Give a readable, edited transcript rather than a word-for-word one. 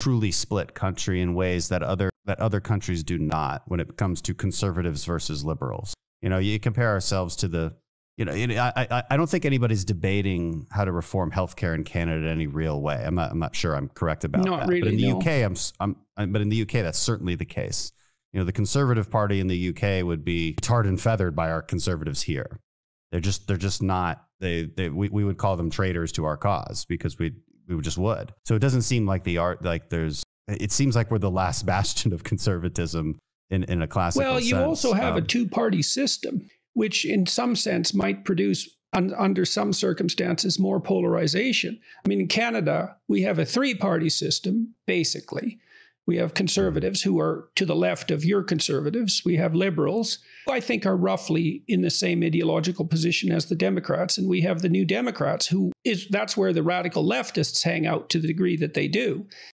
truly split country in ways that other countries do not when it comes to conservatives versus liberals. You know, you compare ourselves to the, you know, I don't think anybody's debating how to reform healthcare in Canada in any real way. I'm not sure I'm correct about that. Not really, but in the UK, but in the UK, that's certainly the case. You know, the Conservative Party in the UK would be tarred and feathered by our conservatives here. They're just not, we would call them traitors to our cause because we just would. So it doesn't seem like it seems like we're the last bastion of conservatism in a classical sense. Well, you also have a two-party system, which in some sense might produce, under some circumstances, more polarization. I mean, in Canada, we have a three-party system, basically. We have conservatives who are to the left of your conservatives. We have liberals, who I think are roughly in the same ideological position as the Democrats. And we have the New Democrats, that's where the radical leftists hang out to the degree that they do.